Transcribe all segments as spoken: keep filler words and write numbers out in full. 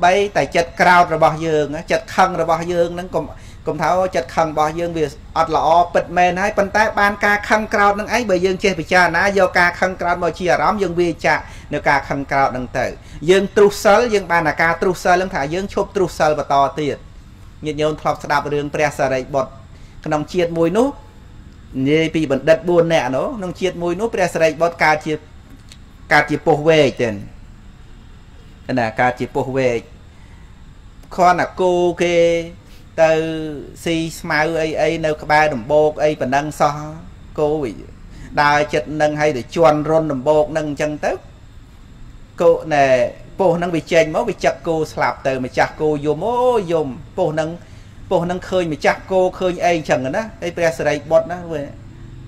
bay tại chật crowd rồi bỏ dương chật khăn rồi bỏ dương nâng cùng cùng tháo chật khăn bỏ dương vì ọt lọ bật mền hay phân tác ban ca khăn crowd nâng ấy bởi dương trên bị cha ná do ca khăn crowd bỏ chia rõm dương bia chạ nếu ca khăn crowd nâng tử dương trúc sơ dương ban là ca trúc sơ lưng thả dương chụp trúc sơ và to tiệt nhiệt nhôn thọc sạ đạp đường presa đấy bọt nông chiết mùi nú như bị bẩn đất buồn nè nó nông chiết mùi nú presa đấy bọt ca chiết ca chiết bổ về tiền là ca chỉ bộ về con là cô kê từ si smile ai ai nấu ba đồng bộ ai và nâng so cô bị đài chật nâng hay để chuồn rôn đồng bộ nâng chân tức cô nè bộ nâng bị chênh mốt bị chặt cô sạp từ mà chặt cô vô mô dùm bộ nâng bộ nâng khơi mà chặt cô khơi ai chẳng đó đây press đây bột nó về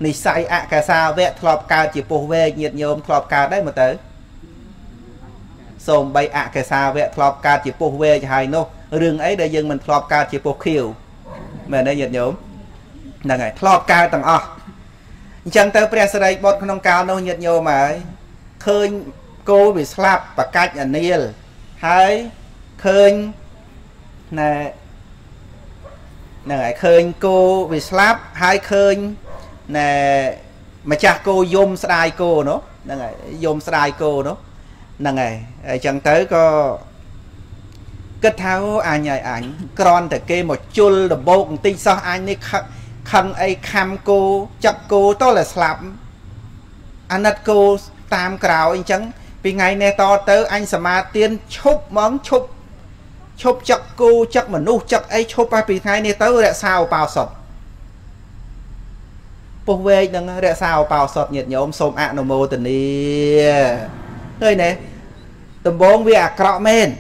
này sai ạ cả sao vẹn thọp ca chỉ bộ về nhiệt nhôm thọp ca đấy mà tới xong bay ạ cái sao vẽ thọp ca chỉ bố về hay nó rừng ấy để dân mình thọp ca chỉ bố khiêu mà nó nhiệt nhốm là ngày thọp ca tầng o chẳng tới bây giờ đây bọt không cao nó nhiệt nhôm mà khơi cô bị slap và cách ở nil hay khơi nè là ngày khơi cô bị slap hay khơi nè mà cha cô dôm sai cô nó là ngày dôm sai cô nó năng ngày chẳng tới có kết tháo ai nhảy ảnh con thể kê một chul đồng bộ tinh sao anh ấy khăn ấy kham cô chặt cô to là slap anh đặt cô tam cào anh chẳng vì ngày nay to tới anh sẽ mà tiên chúc món chúc chúc chặt cô chắc mà nu chặt ấy chúc ai vì ngày nay tới lại sao bao sọc bố về đừng để sao bao sọt nhiệt nhôm xôm ạ nồng mô tình đi nơi này tầm bốn vì à cọ men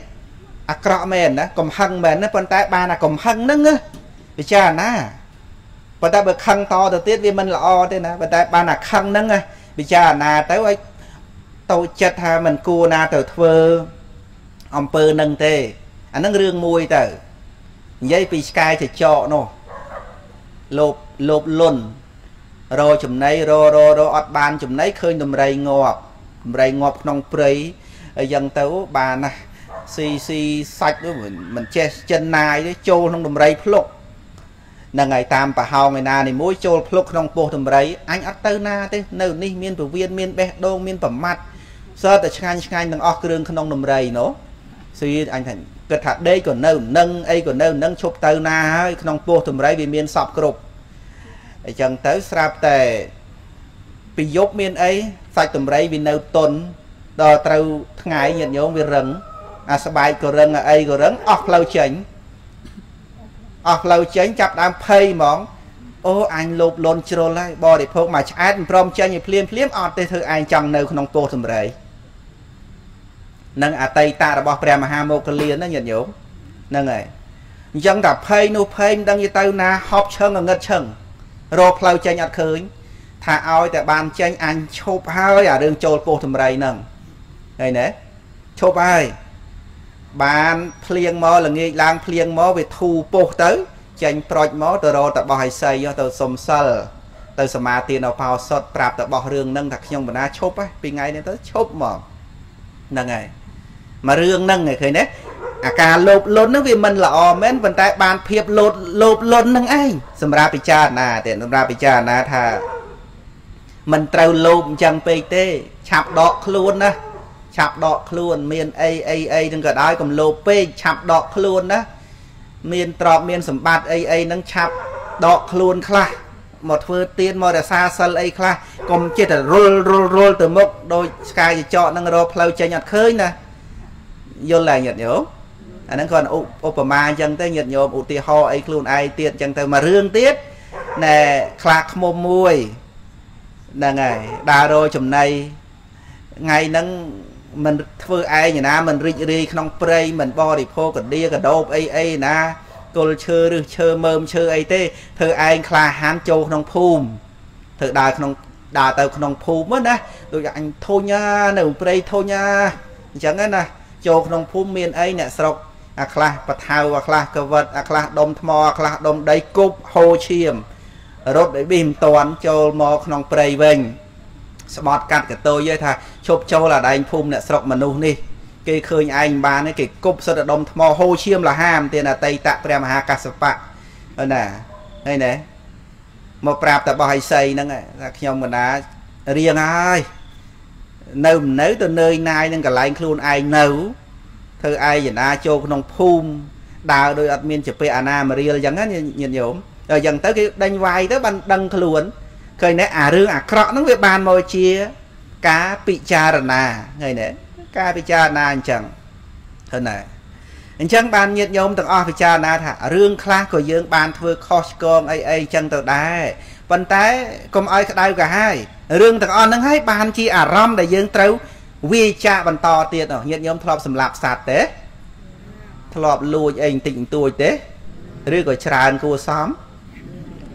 à cọ men đó cầm hăng men nó phân tay ba là cầm hăng nâng á vì cha ná và ta bật khăn to đầu tiết vì mình là o thế nè và tay ba là khăn nâng á vì cha là tới ấy tàu chật hà mình cua na tờ thơ ông pơ nâng tê anh nâng rương mùi tờ dây vì sky thì chọ nô lộp lộp luôn rồi chùm này rồi rồi rồi ọt bàn chùm này khơi nằm rầy ngọt rầy ngọt nông prây dân tấu bà nè xì xì sạch đó mình mình che chân nai đấy chôn nông đầm rầy phục là ngày tam bà hào ngày na này mỗi chôn phục nông bồ đầm rầy anh ắt tơ na thế nâu ní miên bờ viên miên bẹt đô miên bờ mặt sơ tại ngay ngay đằng ở đường nông đầm rầy nó xì anh thành cật hạt đây còn nâu nâng ấy còn nâu nâng chụp tơ na nông bồ đầm rầy vì miên sọp cột dân tấu sạp tề bị dốt miên ấy sạch tầm rây vì nâu tôn đò trâu ngày nhận nhóm về rừng à sắp bài của rừng ấy của rừng ọt lâu chánh ọt lâu chánh chạp đám phây món ô anh lộp lộn trô lại bò để phốc mà chát bông chanh như phim phim ọt tới thư anh chẳng nâu không tốt tầm rây nâng à tây ta đã bỏ bè mà hà mô cơ liên đó nhận nhóm nâng ấy dân đã phây nô phây đang như tao na họp chân ở ngất chân rộp lâu chanh ọt khơi thả ao tại bàn tranh anh chụp hai ở đường chôn cô thầm rầy nâng này nè chụp ai bàn phliêng mò là nghi lang phliêng mò về thu bố tới tranh proj mò tờ rô tại bỏ hay xây do tờ xồm sơ tờ xà mà tiền nào phao sọt prạp tại bỏ rương nâng thật nhông bà chụp á vì ngay đến tới chụp mò nâng này mà rương nâng này khơi nè à cả lộp lộn nó vì mình là ồ mến vần tay bàn phiếp lộp lộp lộn nâng anh xâm ra bị cha nà tiền xâm ra bị cha nà thà mình trâu lộp chẳng bê tê chạp đọt luôn á chạp đọt luôn miền ai ai ai đừng có đói cầm lộp bê chạp đọt luôn á miền trọp miền sầm bát ai ai nâng chạp đọt luôn khá một phương tiên mô đã xa sân ai khá cầm chết là rôl rôl rôl từ mốc đôi sky cho nâng rô plau chơi nhọt khơi nè vô là nhật nhốm anh nâng còn Obama chẳng tới nhật nhốm ủ tì ho ai luôn ai tiết chẳng tới mà rương tiết nè khạc mồm mùi là ngày đa rồi chùm này ngày nâng mình thưa ai nhà na mình rich đi không prey mình bo đi phô còn đi cả đô ai ai na cô chưa được chơi mơm chơi ai tê thưa ai là hán châu không phùm thử đài không đà tàu không phùm mất á tôi anh thôi nha nửa prey thôi nha chẳng ấy nè châu không phùm miền ấy nè sọc à là bật hào hoặc là cơ vật à là đông mò là đông đầy cúp hồ chiêm rốt để bìm toán cho mò nòng prey vênh sport cắt cái tôi với thà chụp châu là đánh phum nè sọc mà nung đi Kê khơi anh bán cái cục sơ đông mò hô chiêm là ham tên là Tây Tạng Prem Hà Cà Sập Bạc nè đây nè một prap tập bài xây nâng là nhau mà đã riêng ai nấu nấu từ nơi này nên cả lại luôn ai nấu thưa ai vậy na cho con phum đào đôi admin chụp về Anna mà riêng chẳng á nhìn nhổm rồi dần tới cái đánh vai tới ban đăng luôn khơi nè à rương à cọ nó về bàn mồi chia cá bị cha rồi nè người nè ca bị cha na anh chẳng hơn này anh chẳng bàn nhiệt nhôm từng o bị cha na thà riêng khác của dương bàn thưa costco ai ai chẳng từ đây vận tải công ai đây cả hai riêng từng o nâng hai bàn chi à rom để dương trâu vi cha bàn to tiền ở nhiệt nhôm thọp sầm lạp sạt thế thọp lùi anh tịnh tuổi thế riêng của tràn của xóm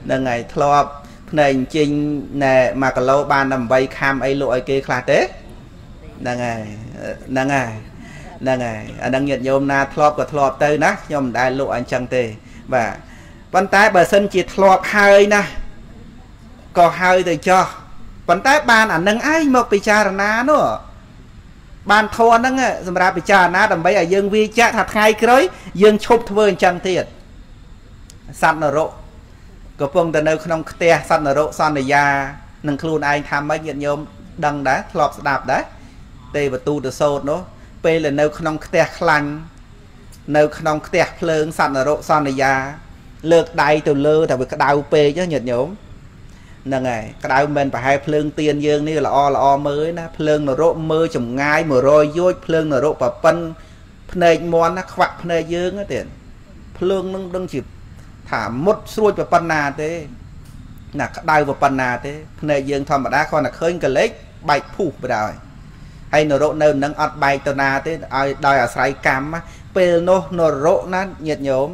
là ngày thọp nền chinh nè mà cả lâu bàn nằm vây cam ai lội kia khá thế là ngày là ngày là ngày đang nhận nhôm na thọp và thọp tới nát nhôm đại lộ anh chẳng tề và vận tải bờ sân chỉ thọp hơi nè có hơi từ cho vận tải bàn ảnh nâng ai một bị cha na nữa bàn thua nâng dùm ra bị cha na đầm bấy ở dương vi cha thật ngay cưới dương chụp thôi chẳng thiệt sắp nở rộ có phong từ nơi không tè sắp nở rộ son này ra nâng luôn anh tham mấy nhận nhôm đằng đá thọp đạp đấy đây và tu được sâu đó, bây là nấu không kẹt lạnh, nấu không kẹt phơi sẵn ở độ sàn này ra, lược đai từ lơ tại vì cái đau pe chứ nhật nhổm, là ngày cái đau mình phải hai phơi tiền dương như là o là o mới na phơi mà độ mơ chủng ngay mà rồi vô phơi mà độ và phân này món nó quặt này dương á tiền, phơi nó đang chỉ thả mốt xuôi và phân nà thế, là cái đau và phân nà thế, này dương thầm mà đã coi là khơi cái lếch bạch phủ rồi. Hay nó rộ nâu nâng ọt bài tờ nà thế đòi ở sài cam á pê nó nó rộ nó nhiệt nhốm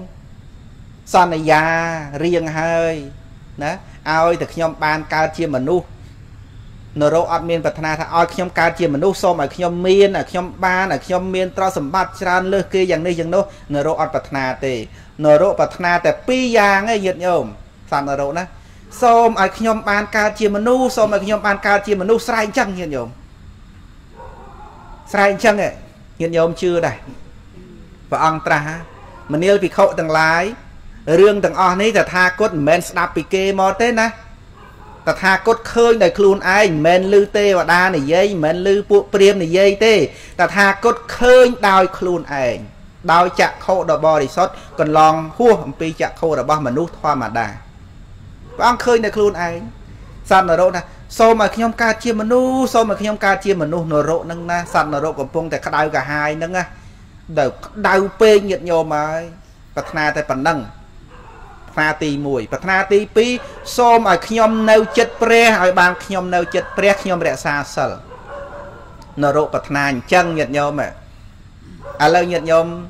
son này già riêng hơi ná ai thì nhóm ban cao chia mà nu nó rộ ọt miên vật nà thà ai nhóm cao chia mà nu so mà nhóm miên là nhóm ban là nhóm miên tro sầm bát tràn lơ kia dạng này dạng nô nó rộ ọt vật nà tê nó rộ vật nà tê pi giang ấy nhiệt nhốm son nó rộ ná so mà nhóm ban cao chia mà nu so mà nhóm ban cao chia mà nu sai chăng nhiệt nhốm sai chăng ấy hiện nhóm chưa đây và ông ta mình yêu bị khổ từng lái riêng từng on ấy là tha cốt men snap bị kê mò tên á là tha cốt khơi này luôn ai men lư tê và đa này dây men lư buộc priêm này dây tê là tha cốt khơi đào luôn ai đào chặt khổ đào bò thì sót còn lòng hua pi chặt khổ đào bò mà nút hoa mà đà và ông khơi này luôn ai sao mà đâu nè sau mà khi nhóm ca chia mà nu sau mà khi nhóm ca chia mà nu nở rộ nâng na sàn nở rộ còn phong tại đau cả hai nâng á đầu đau pe nhiệt nhôm mà bật na tại phần nâng pha tì mùi bật na tì pi sau mà khi nhóm nêu chết pre hỏi bàn khi nhóm nêu chết pre khi nhóm rẽ xa sờ nở rộ bật na chân nhiệt nhôm mà à lâu nhiệt nhôm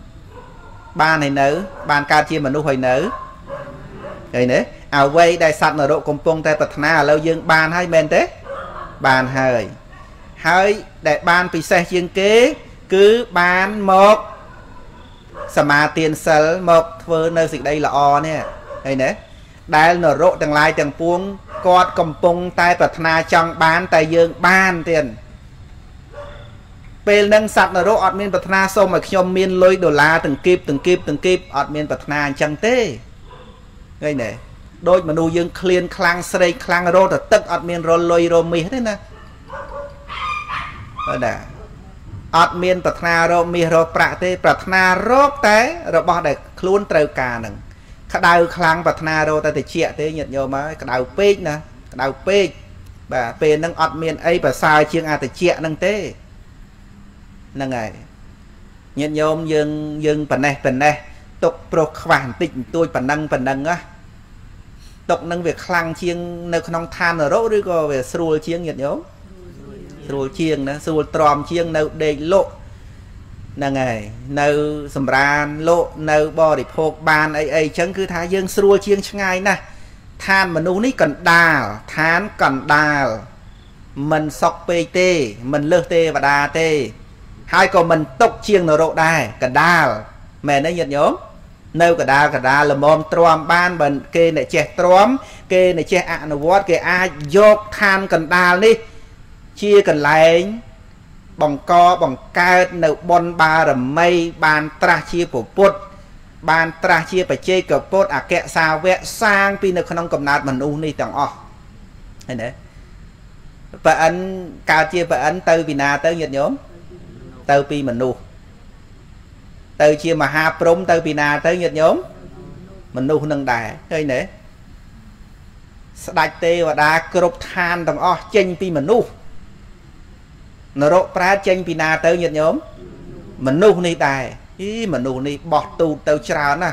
ba này nữ bàn ca chia mà nu hồi nữ rồi nữa à quay đại sạt nở độ công phong tại bậc na lâu dương bàn hai bên thế bàn hơi hơi để bàn bị xe dương kế cứ bàn một mà tiền sờ một vừa nơi dịch đây là o nè đây nè đại nở độ từng lai từng buông cọt công phong tại bậc na trong bàn tại dương bàn tiền bên nâng sạt nở độ ọt miên bậc na xong mà khi ông miên lôi đô la từng kịp từng kịp từng kịp ọt miên bậc na chẳng thế đây nè đôi mà nuôi dương clean clang srei clang rô là tức admin rô lôi rô mi thế nè nè admin bật na rô mi rô prạ tê bật na rô té rô bỏ để luôn trêu cà nè cái đầu clang bật na rô ta thì chẹt thế nhận nhôm á cái đầu pê nè cái đầu pê và pê nâng admin ấy và sai chiêng a thì chẹt nâng thế nâng này nhận nhôm dương dương phần này phần này tục pro khoản tịnh tôi phần nâng phần nâng á tộc năng việc khang chiêng nơi con than ở rỗ rồi về sưu chiêng nhiệt nhớ sưu chiêng nó sưu tròn chiêng nâu đầy lộ là ngày nâu sầm ran lộ nâu bò để phục bàn ấy ấy chẳng cứ thái dương sưu chiêng ngay nè than mà nấu ní cần đào than cần đào mình sọc pt mình lơ tê và đà tê hai còn mình tộc chiêng ở rỗ đài cần đào mẹ nó nhiệt nhớ nêu cả đa cả đa là mồm tròn ban bần kê này che tròn kê này che ạ nó vót kê ai dọc than cần đa đi chia cần lại bằng co bằng ca nấu bon ba rầm mây bàn tra chia phổ pốt bàn tra chia phải chơi cờ pốt à kẹt sao vẽ sang pin được không cầm nạt mình u này tặng o thế đấy và anh cao chia và anh từ vì nào tới nhiệt nhóm từ pin mình u từ chia mà ha prom từ vì nào tới nhiệt nhóm mình u nâng đài đây nè đại tê và đá crop than tặng o trên pin mình u nó rộ pra chênh vì nào tới nhiệt nhóm mình nụ này tài ý mình nụ này bọt tù tàu trào nè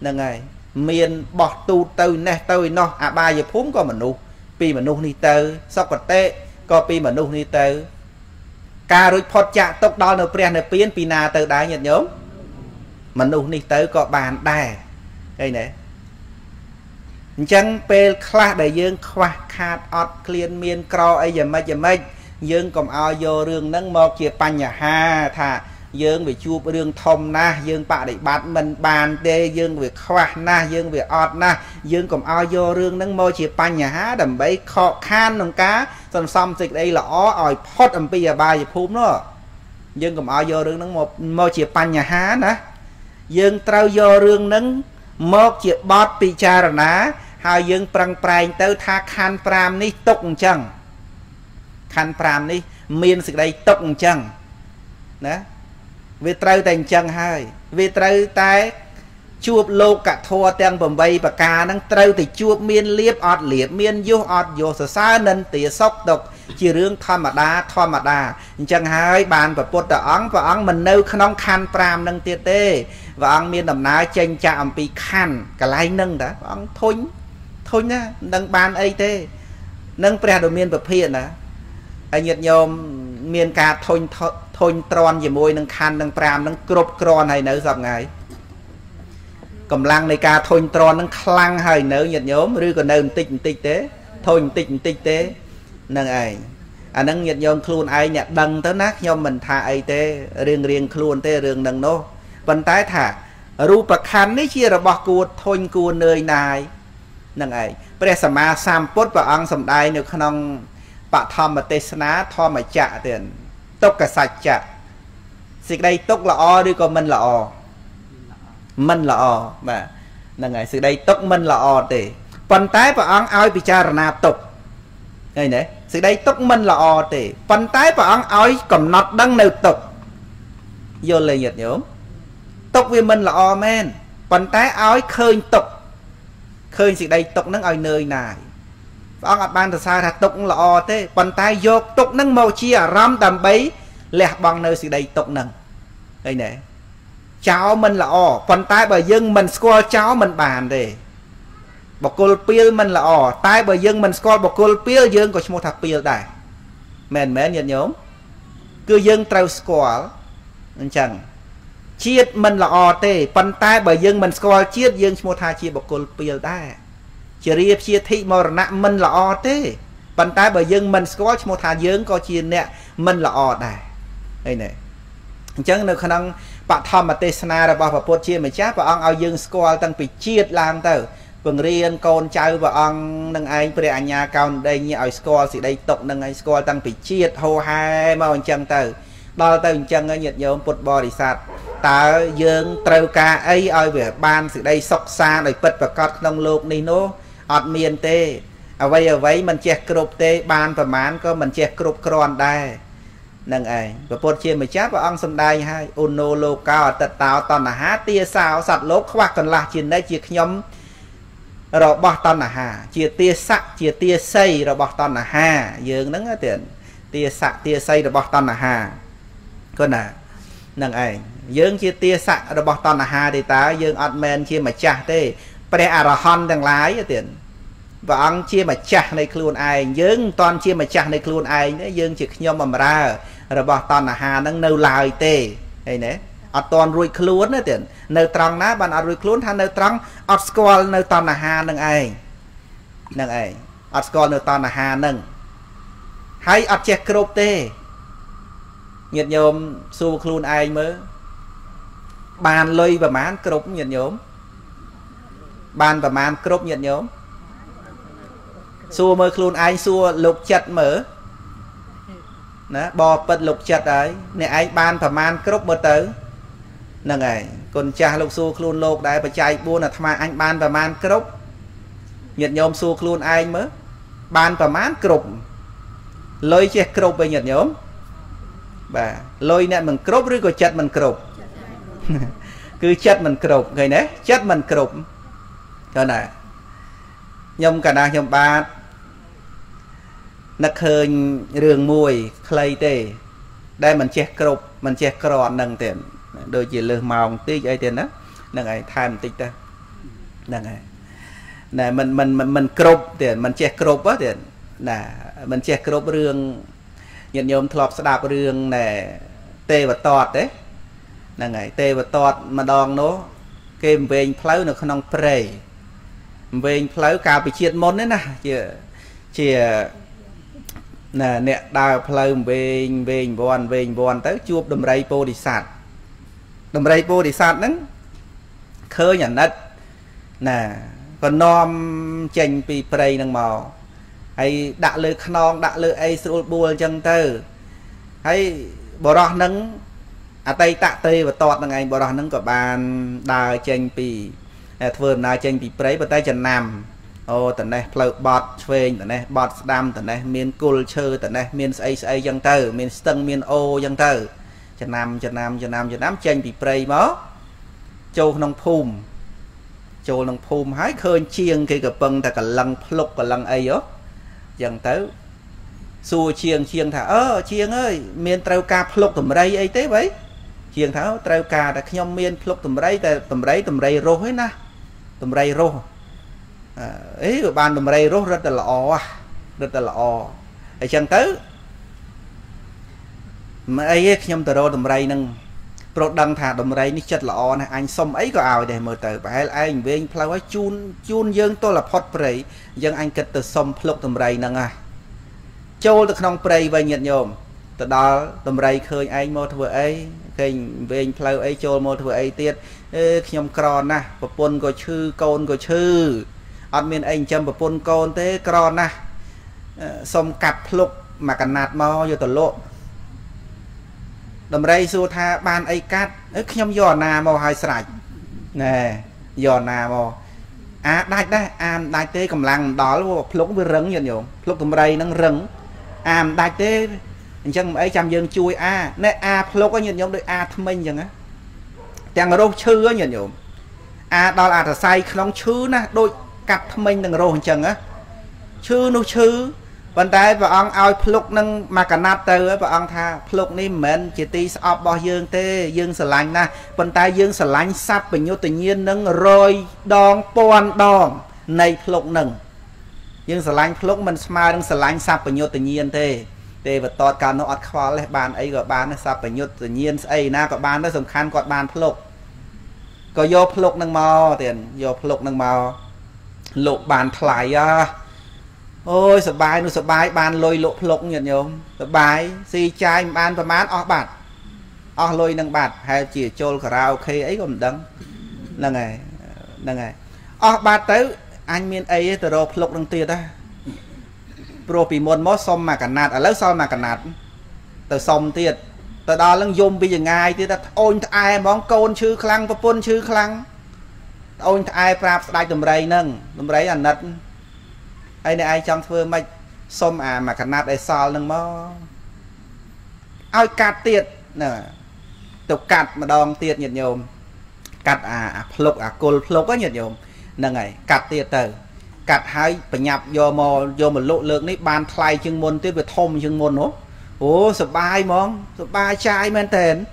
nâng này miền bọt tù tàu nè tàu nó à ba giờ phốm có mình nụ vì mình nụ này tàu sắp vật tệ có vì mình nụ này tàu ca rụi phọt chạ tốc đo nợ prèn nợ biến vì nào tới đá nhiệt nhóm mình nụ này tàu có bàn đài đây nè chẳng bê khá đầy dương khoa khát ọt liên miền cro ấy dầm mây dầm mây dương còn ao vô rương nâng một chia pan nhà ha thà dương về chụp rương thông na dương bạ để bán mình bàn tê dương về khoa na dương về ọt na dương còn ao vô rương nâng một chia pan nhà ha đầm bấy khó khăn đồng cá xong xong dịch đây là ó ỏi phốt ẩm bây giờ ba giờ phút nữa dương còn ao vô rương nâng một một chia pan nhà ha nè dương trao vô rương nâng một chia bót pi cha rồi ná hai dương prang prang tới tha khăn pram ní tục chăng khăn pram ní miên sự đây tục chăng nè về trâu thành chăng hai về trâu tay chuột lô cả thua tang bầm bay và cá năng trâu thì chuột miên liếp ọt liếp miên vô ọt vô sờ xa nên tía sốc độc chỉ riêng thon mà đa thon mà đa chăng hai bàn và bột đỏ và ăn mình nấu không khăn pram năng tiệt tê và ăn miên đầm ná chênh chạm bị khăn cả lái nâng đã ăn thôi thôi nhá nâng bàn ấy tê nâng pre đồ miên bập hiện nè anh nhiệt nhôm miền cà thôn thôn tròn gì môi nâng khăn nâng pram nâng crop cron hay nấu dọc ngày cầm lăng này cà thôn tròn nâng khăn hay nấu nhiệt nhôm rư còn nấu tịt tịt tế thôn tịt tịt tế nâng ấy à nâng nhiệt nhôm khuôn ai nhặt đằng tới nát nhôm mình thả ấy tế riêng riêng khuôn tế riêng nâng nô vận tái thả rùa bạc khăn đấy chia là bọc cuột thôn cuột nơi này nâng ấy bây giờ mà sam pốt và ăn sầm đai được không bà thầm mà tê xá thầm mà chạ tiền tốc cả sạch chạ xịt đây tốc là o đi còn mình là o mình là o mà nâng ngày xịt đây tốc mình là o tê phần tái và ăn oi bị cha rana tục đây nè xịt đây tốc mình là o tê phần tái và ăn oi cầm nọt đăng nêu tục vô lời nhiệt nhớ tốc vì mình là o men phần tái oi khơi tục khơi xịt đây tốc nâng oi nơi này ông ạ ban thật xa là tục là o thế bàn tay vô tục nâng màu chia ram tầm bấy lẹt bằng nơi sự đầy tục nâng đây nè cháu mình là o bàn tay bởi dân mình score cháu mình bàn để bọc cô pil mình là o tay bởi dân mình score bọc cô pil dân có một thằng pil đại mền mến nhận nhóm cứ dân trao score chẳng chiết mình là o tê bàn tay bởi dân mình score chiết dân một thằng chia bọc cô pil đại chỉ riêng chia thị màu nặng mình là o thế bàn tay bởi dân mình có một thằng dưỡng có chia nè mình là o này đây này chẳng được khả năng bạn thầm mà tê sna là bảo bột chia mà chắc và ông ao dương score tăng bị chia làm từ vườn riêng con trai và ông nâng anh về anh nhà cao đây như ở score thì đây tộc nâng anh score tăng bị chia hô hai màu chân từ bao từ chân ở nhiệt nhôm bột bò đi sạt ta dương trâu ca ấy ơi về ban sự đây sọc xa này bật và cọt nông lục này nó ọt miền tê ở vây ở vấy mình chẹt cột tê ban và mán có mình chẹt cột cron đây nâng ấy và bột chia mới chát và ông xâm đây hai ono lô cao tật táo toàn là há tia sao sạt lốp khoác còn là trên đây chiếc nhóm rồi bỏ toàn là hà chia tia sạc chia tia xây rồi bỏ toàn là hà dương nắng ở tiền tia sạc tia xây rồi bỏ toàn là hà con à nâng ấy dương chia tia sạc rồi bỏ toàn là hà thì tá dương ọt men chia mà chả tê bà à ra hòn đằng lái tiền và ông chia mà chả này khuôn ai dương toàn chia mà chả này khuôn ai nữa dương chỉ nhóm mà ra rồi bỏ toàn là hà nâng nâu lại tê đây nè ở toàn rùi khuôn nữa tiền nâu trăng ná bạn ở rùi khuôn thằng nâu trăng ở school nâu toàn là hà nâng ai nâng ai ở school nâu toàn là hà nâng hay ở chè crop tê nhiệt nhôm xua khuôn ai mới bàn lôi và mán crop nhiệt nhôm ban và man crop nhiệt nhóm xua mơ khuôn ai xua lục chặt mở Ná, bò bật lục chật ấy. Nè ai ban thầm man cướp bật tớ. Nâng ấy. Còn cha lục xu khuôn lục đấy. Bà chạy buôn là thầm anh ban thầm man cướp. Nhật nhóm xu khuôn anh mới. Ban thầm man cướp. Lôi chết cướp với nhật nhóm. Bà lôi nè mình cướp rồi còn chật mình cướp. Cứ chất mình cướp. Người nế chất mình cướp. Cho nè. Nhông cả nàng nhông bát. Nắc hơn rường mùi khlây tê. Đây mình chết cục, mình chết cọt nâng tìm. Đôi chỉ lửa màu tí ấy tiền đó. Nâng ấy thay một tích ta. Nâng ấy. Nè mình mình mình mình cục tiền, mình chết cục á tiền. Nè mình chết cục rường nhận nhôm thọp sẽ đạp rường nè tê và tọt đấy. Nâng ấy tê và tọt mà đong nó kê mình pháu nó không prey. Mình pháu cao bị chiết môn đấy nè. Chỉ chỉ nè nè đào phơi bên bên vòn bên vòn tới chuột đầm rây po đi sạt đầm rây po đi sạt nắng khơi nhẫn đất nè còn nom chèn pi prey nằng màu hay đã lư non đã lư ai sôi bùa chân tư hay bò rọ nắng à tây tạ tây và tọt nằng ngày bò rọ nắng của bàn đào chèn pi vườn đào chèn pi prey và tay chân nằm. Ồ tần này phơi bọt phơi tần này bọt đam tần này miền cồn chơi tần này miền say say dân tơ miền sân miền ô dân tơ Việt Nam Việt Nam Việt Nam Việt Nam tranh bị prey mó châu nông phùm châu nông phùm hái khơi chiêng cái cặp băng ta cả lăng lục cả lăng ấy đó dân tơ xua chiêng chiêng thả ơ chiêng ơi miền treo cá lục tầm đây ấy thế vậy chiêng tháo treo cá đặt nhom miền lục tầm đây tầm đây tầm đây rô hết na tầm đây rô ấy của ban đầm rây rốt rất là lọ rất là lọ ở chân tứ mà ấy nhom từ đâu đầm rây nâng pro đăng thả đầm rây ní chất lọ này anh xong ấy có ảo để mở từ phải là anh với anh plau chun chun dương tôi là pot prey dân anh kịch từ xong lục đầm rây nâng à châu từ non prey và nhiệt nhôm từ đó đầm rây khơi anh mô thừa ấy cái về anh plau ấy châu mô thừa ấy tiết nhom cron na và pôn có chư con có chư ăn miên anh châm và pôn con thế cron na xong cặp lục mà cả nạt mau vô tận lộ đầm rây xua tha ban ấy cát ấy nhom giò nà màu hai sải nè giò nà màu à đại đây am đại tế cầm lăng đó luôn lục với rừng nhiều nhiều lục đầm rây nâng rừng am đại tế chăng ấy chăm dương chui a nè a lục có nhiều nhóm đôi a thông minh chẳng á chàng ở đâu chư á nhiều nhiều a đó là thật sai không chư na đôi cặp thông minh đừng rô chẳng á chư nó chư vấn đề và ông ao plug nâng mà cả nát từ và ông tha plug ni mến chỉ tí sọp bò dương tê dương sờ lạnh na vấn đề dương sờ lạnh sắp bình nhiêu tự nhiên nâng rồi đòn toàn đòn này plug nâng dương sờ lạnh plug mình smile nâng sờ lạnh sắp bình nhiêu tự nhiên tê tê và tọt cả nó ọt khó lấy bàn ấy gọi bàn nó sắp bình nhiêu tự nhiên ấy na gọi bàn nó dùm khăn gọi bàn plug có vô plug nâng mò tiền vô plug nâng mò lộ bàn thải à ôi sợ bài nó sợ bài bàn lôi lộ lộc nhật nhôm sợ bài si chai bàn và mát o bạt o lôi nâng bạt hay chỉ trôi karaoke ấy còn đắng là ngày là ngày o bạt tới anh miền ấy từ lộc lộc đằng tiệt ta pro bị môn mót xong mà cả nạt ở lớp sau mà cả nạt từ xong tiệt từ đó lăng zoom bây giờ ngay tiệt ta ôn ai món côn chư khăng và pôn chư khăng ôn ai prap đại tầm rây nâng tầm rây là nật ai này ai trong thưa mày xôm à mà cả nát ai sao nâng mò ai cắt tiệt nè tục cắt mà đòn tiệt nhiệt nhôm cắt à lục à cồn lục á nhiệt nhôm nâng này cắt tiệt từ cắt hai phải nhập vô mò vô một lộ lượng đấy bàn thay chương môn tiết về thôm chương môn nữa ô số bài món số bài chai men tên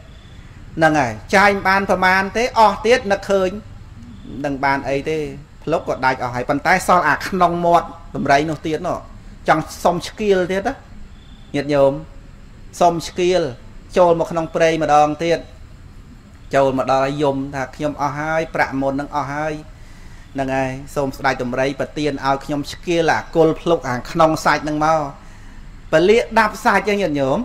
nâng này chai bàn và man thế o tiết nặc khơi đằng bàn ấy thế lúc còn đại ở hải bàn tay sao à nong mọt tầm rây nó tiếng nó chẳng xong skill thế đó nhiệt nhôm xong skill trôi một nong prey mà đòn tiền trôi mà đòi dùng là nhôm o hai prạm môn nâng o hai nâng ai xong đại tầm rây và tiền ao nhôm skill là côn lúc à nong sạch nâng mau và lia đạp sạch cho nhiệt nhôm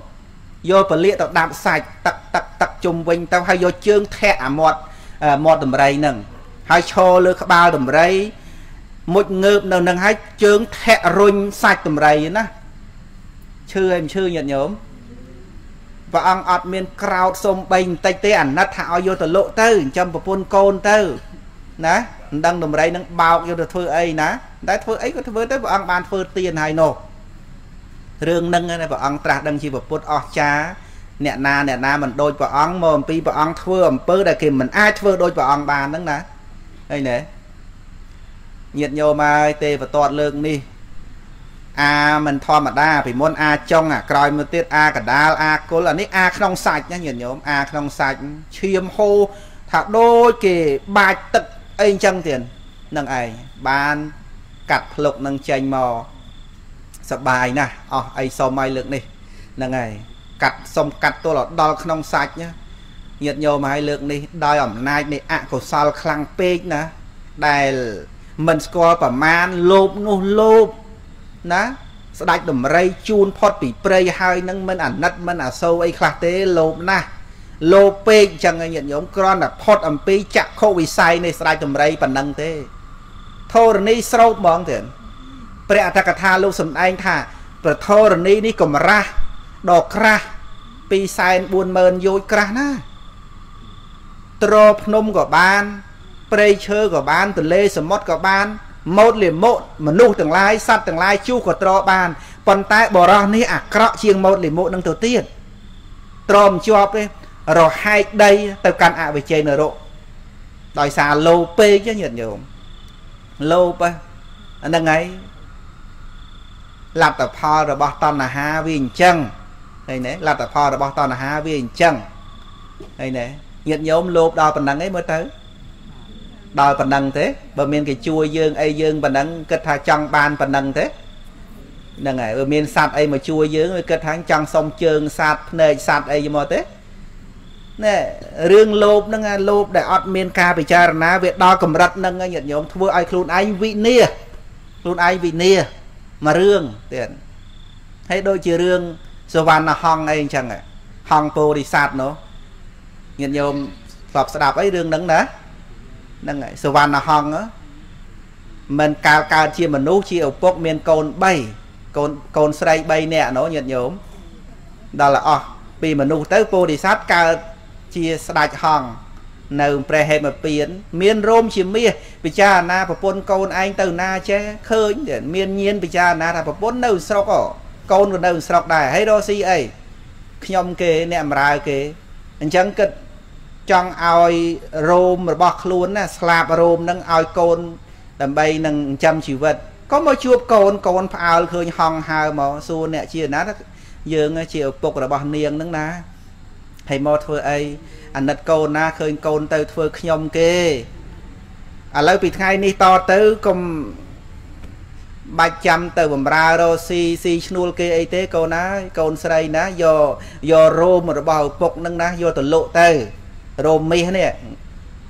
vô và lia tao đạp sạch tặc tặc tặc chung quanh tao hay vô chương thẻ mọt mọt tầm rây nâng hai cho lơ các bao đầm rây một ngợp nào nâng hai chương thẹn run sạch đầm rây nữa chư em chư nhận nhóm và ông ọt miên crowd xôm bình tay tế ảnh nát thảo vô từ lộ tư châm và phun côn tư ná đang đồng rây nâng bào vô từ phơi ấy ná đã phơi ấy có phơi tới vợ ông ban phơi tiền hay nổ rương nâng này vợ ông trả đăng chi vợ phun ọt cha nè na nè na mình đôi vợ ông mồm pi vợ ông phơi ẩm phơi đại kìm mình ai phơi đôi vợ ông bàn nâng ná đây nè nhiệt nhô mai tê và toàn lượng đi a mình thò mà đa vì môn a trong à còi một tiết a cả đa a cố là nít a không sạch nhá nhìn nhóm a không sạch chiêm hô thạc đôi kì bài tật anh chân tiền nâng ấy ban cặt lục nâng chanh mò sập bài nè ở ấy sau mai lượng đi nâng ấy cặt xong cặt tôi là đo không sạch nhá nhiệt nhô mà hai lượng đi đòi ẩm nay này ạ của sao khăn pếch nè đây mình score và man lốp nô lốp ná sẽ đạch đùm rây chun phót bị prey hai nâng mình ảnh nất mình ở sâu ấy khá tế lộp na lộp bê chẳng ai nhận nhóm con là phót ẩm phí chạc khô vì say này sẽ đạch đùm rây và nâng thế thô rồi ní sâu mong tiền bệ ta cả tha lúc xâm anh thả và thô rồi ní ní cầm ra đọc ra vì say buồn mơn dối ra ná trộp nông của ban prey chơ của ban từ lê sầm mót của ban một liền một mà nuôi từng lai sát từng lai chu của trò bàn còn tại bỏ ra ní à cọ chiêng một liền một nâng đầu tiên trộm cho đi rồi hai đây tao can ạ về chơi nở độ đòi xa lâu pê chứ nhiệt nhiều lâu pê nâng ấy lạp tập phò rồi bỏ toàn là ha viên chân đây nè lạp tập phò rồi bỏ toàn là ha viên chân đây nè nhiệt nhiều lộp đòi bằng nắng ấy mới tới đòi phần năng thế bởi miền cái chua dương ai dương và nắng kết thai trong ban phần năng thế nâng này ở miền sạt ai mà chua dương kết tháng trong sông trường sạt nơi sạt ai mà thế nè riêng lốp nâng lốp để ọt miền ca bị cha ná việc đo cầm rật nâng anh nhận nhóm thua ai luôn ai vị nia luôn ai vị nia mà riêng tiền thấy đôi chữ riêng số văn là hong anh chẳng ạ hong cô đi sạt nó nhận nhóm lọc sẽ đạp ấy riêng nâng đó nâng ấy sơ văn là hong á mình cao cao chia mình nấu chia ở bốc miền cồn bay cồn cồn sợi bay nè nó nhiệt nhổm đó là o vì mình nấu tới cô đi sát cao chia sợi hong nấu prehe mà biến miền rôm chia mía bị cha na và pôn cồn anh từ na che khơi để miền nhiên bị cha na và pôn nấu sọc cỏ cồn còn nấu sọc đài hay đôi si ấy nhom kê nè mày kê anh chẳng kịch trong ai rôm mà bọc luôn á slap rôm nâng ai côn đầm bay nâng chăm chỉ vật có một chuột côn côn phao khơi hòng hào mà xua nè chia nát dương chiều phục là bọc niềng nâng ná hay một thôi ấy anh đặt côn na khơi côn tới thôi nhom kê à lâu bị thay ni to tới cùng ba trăm từ bầm ra rồi si si nuôi kê ấy thế côn á côn sợi ná do do rôm mà bọc phục nâng ná do từ lộ tới rồi mi này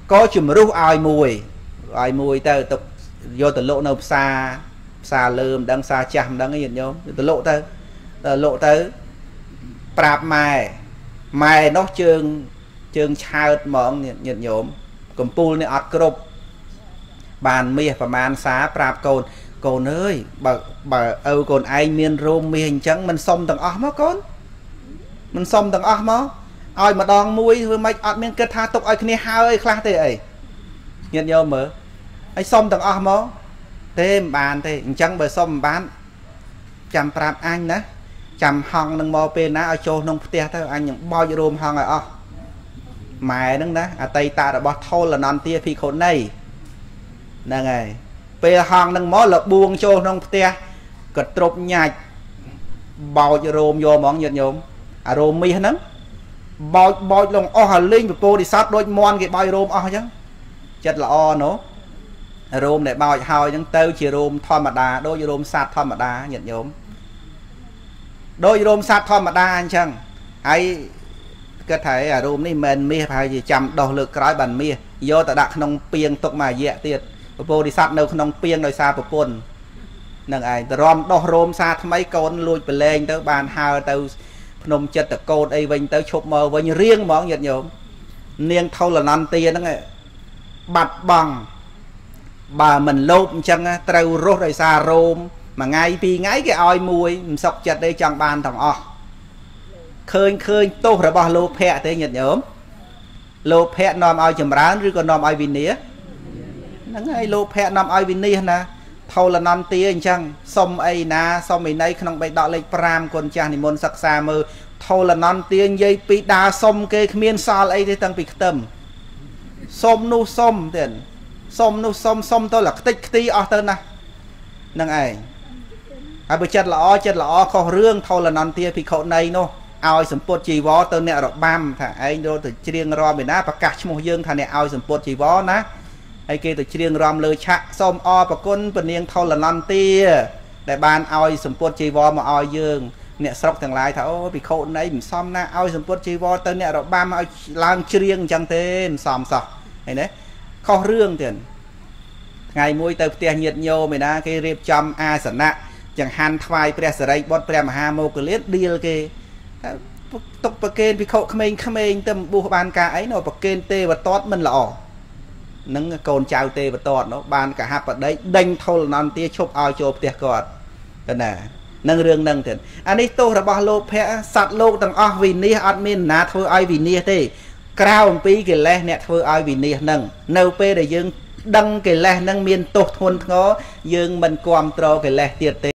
có chùm rút ai mùi ai mùi ta tục vô từ lộ nộp xa xa lơm đang xa chạm đang nhìn nhóm từ lộ tới lộ tới prap mày mày nó trường trường chào mong nhìn nhóm cùng pool này ọt group bàn mi và màn xá prap cồn cồn ơi bà bà âu cồn anh miên rôm mi hình trắng mình xong tầng óc má con mình xong tầng óc má ai mà đòn muối với mấy ọt miên kết tha tục ai kia hao ấy khá thế ấy nhận nhau mở ấy xong tầng ọt mó thêm bàn thì chẳng bởi xong bán chăm prap anh đó chăm hong nâng mò pê ná ở chỗ nông tia thôi anh những bao nhiêu rôm hong ở ọ mày nâng đó à tây ta đã bọt thô là non tia phi khốn này nè ngày pê hong nâng mó là buông chỗ nông tia cật trộp nhạch bao nhiêu rôm vô món nhận nhóm à rôm mi nắng bòi bòi lòng o hà linh của cô đi sát đôi mòn cái bòi rôm o chứ chất là o nó rôm để bòi hào những tơ chỉ rôm thon mà đà đôi rôm sát thon mà đà nhận nhóm đôi rôm sát thon mà đà anh chăng ấy có thể à rôm này mình mía phải gì chậm đầu lực cái bàn mía do ta đặt nông pieng tục mà dẹ tiệt cô đi sát đâu nông pieng đôi xa của quân nâng ai rôm đôi rôm sát mấy con lui về lên tới bàn hào tới nông chất là cô đây vinh tới chụp mơ với riêng món nhiệt nhộm niên thâu là non tiền đó nghe bạch bằng bà mình lốp chân trâu rốt rồi xa rôm mà ngay vì ngay cái oi mùi sọc chật đây chẳng bàn thằng o khơi khơi tốt rồi bỏ lô phe thế nhật nhóm lô phe nằm ao chầm rán rồi còn nằm ao vin nía nắng hay lô phe nằm ao vin nia nè thâu là nằm tía anh chăng xong ấy na xong mình đây không bị đọ lệch pram còn cha thì muốn sắc xa mơ thâu là nằm tía dây pi đa xong kê miên sao ấy thế tăng bị tầm xong nu xong tiền xong nu xong xong tôi là tích tí ở tên nè nâng ấy ai bây chất lọ chất lọ có rương thâu là nằm tía bị khổ này nô ao sầm bột chỉ vó tên nè rồi băm thằng ấy đôi từ riêng ro mình á và cả một dương thằng này ao sầm bột chỉ vó ná ai kia từ riêng rom lời chạ xong o và con bình yên thâu là non tia đại ban ao sầm bột chỉ vó mà ao dương nè sọc thằng lái thảo bị khổ này mình xong na ao sầm bột chỉ vó tên nè rồi băm ao lang riêng chẳng thế mình xong xong này đấy kho rương tiền ngày mui từ tiền nhiệt nhiều mình á cái riệp châm a sẵn nặng chẳng han thay pre sợi bột pre mà ha mô cái đi kia tục bậc kênh bị khâu khmênh khmênh tâm bu bàn cả ấy nó bậc kênh tê và tót mình lọ nâng cồn chào tê và tót nó bàn cả hạt và đấy đánh thâu non tía chụp ao chụp tê cọt thế nè nâng riêng nâng tiền anh ấy tôi là bao lô phe sạt lô tầng ao vì nia admin ná thôi ai vì nia tê cào pí cái lẹ nẹt thôi ai vì nia nâng nâu pê để dương đăng cái lẹ nâng miên tột thôn ngó dương mình quam trò cái lẹ tiệt tê